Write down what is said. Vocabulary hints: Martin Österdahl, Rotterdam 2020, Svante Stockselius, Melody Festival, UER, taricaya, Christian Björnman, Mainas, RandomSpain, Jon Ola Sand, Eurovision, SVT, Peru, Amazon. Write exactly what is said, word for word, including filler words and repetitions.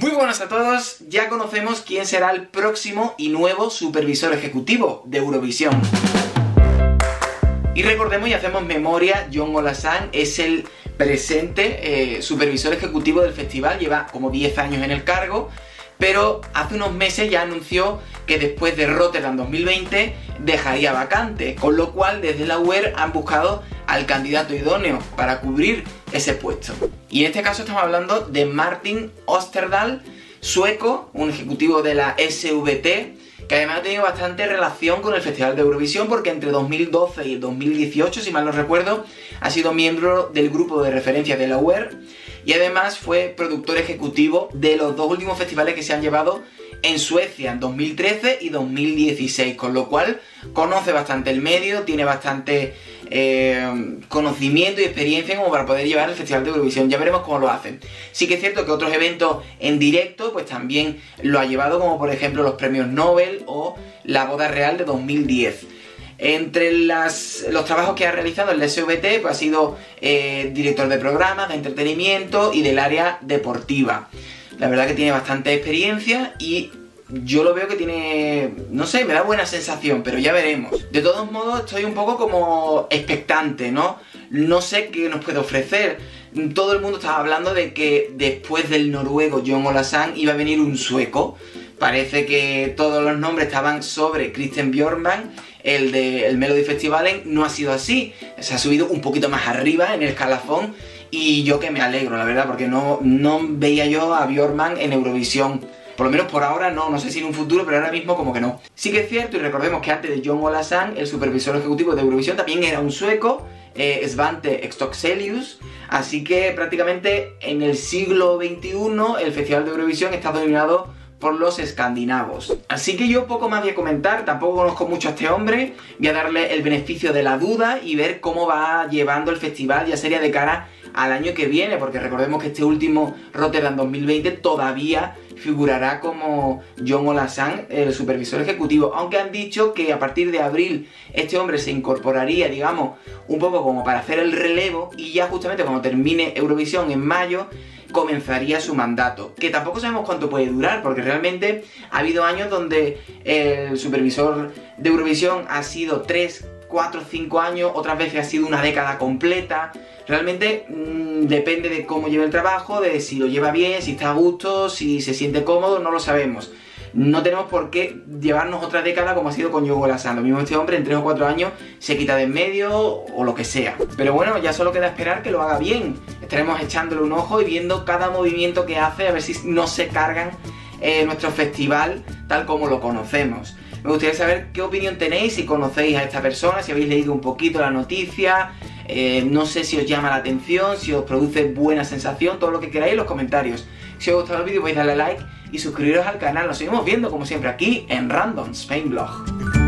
Muy buenas a todos, ya conocemos quién será el próximo y nuevo supervisor ejecutivo de Eurovisión. Y recordemos y hacemos memoria, Jon Ola Sand es el presente eh, supervisor ejecutivo del festival, lleva como diez años en el cargo, pero hace unos meses ya anunció que después de Rotterdam dos mil veinte dejaría vacante, con lo cual desde la U E R han buscado al candidato idóneo para cubrir ese puesto. Y en este caso estamos hablando de Martin Österdahl, sueco, un ejecutivo de la S V T, que además ha tenido bastante relación con el Festival de Eurovisión porque entre dos mil doce y dos mil dieciocho, si mal no recuerdo, ha sido miembro del grupo de referencia de la U E R y además fue productor ejecutivo de los dos últimos festivales que se han llevado en Suecia, en dos mil trece y dos mil dieciséis, con lo cual conoce bastante el medio, tiene bastante eh, conocimiento y experiencia como para poder llevar el Festival de Eurovisión. Ya veremos cómo lo hacen. Sí que es cierto que otros eventos en directo pues también lo ha llevado, como por ejemplo los premios Nobel o la Boda Real de dos mil diez. Entre las, los trabajos que ha realizado en la S V T, pues ha sido eh, director de programas, de entretenimiento y del área deportiva. La verdad que tiene bastante experiencia y yo lo veo que tiene, no sé, me da buena sensación, pero ya veremos. De todos modos, estoy un poco como expectante, ¿no? No sé qué nos puede ofrecer. Todo el mundo estaba hablando de que después del noruego Jon Ola Sand iba a venir un sueco. Parece que todos los nombres estaban sobre Christian Björnman, el del Melody Festival. No ha sido así, se ha subido un poquito más arriba en el escalafón. Y yo que me alegro, la verdad, porque no, no veía yo a Björnman en Eurovisión. Por lo menos por ahora no, no sé si en un futuro, pero ahora mismo como que no. Sí que es cierto, y recordemos que antes de Jon Ola Sand, el supervisor ejecutivo de Eurovisión también era un sueco, eh, Svante Stockselius. Así que prácticamente en el siglo veintiuno el Festival de Eurovisión está dominado por los escandinavos. Así que yo poco más voy a comentar, tampoco conozco mucho a este hombre, voy a darle el beneficio de la duda y ver cómo va llevando el festival, ya sería de cara al año que viene, porque recordemos que este último Rotterdam dos mil veinte todavía figurará como Jon Ola Sand, el supervisor ejecutivo, aunque han dicho que a partir de abril este hombre se incorporaría, digamos, un poco como para hacer el relevo y ya justamente cuando termine Eurovisión en mayo comenzaría su mandato, que tampoco sabemos cuánto puede durar, porque realmente ha habido años donde el supervisor de Eurovisión ha sido tres, cuatro, cinco años, otras veces ha sido una década completa. Realmente mmm, depende de cómo lleve el trabajo, de si lo lleva bien, si está a gusto, si se siente cómodo, no lo sabemos. No tenemos por qué llevarnos otra década como ha sido con Jon Ola Sand. Lo mismo este hombre en tres o cuatro años se quita de en medio o lo que sea. Pero bueno, ya solo queda esperar que lo haga bien. Estaremos echándole un ojo y viendo cada movimiento que hace, a ver si no se cargan eh, nuestro festival tal como lo conocemos. Me gustaría saber qué opinión tenéis, si conocéis a esta persona, si habéis leído un poquito la noticia, eh, no sé si os llama la atención, si os produce buena sensación, todo lo que queráis en los comentarios. Si os ha gustado el vídeo podéis darle a like y suscribiros al canal. Nos seguimos viendo como siempre aquí en Random Spain Blog.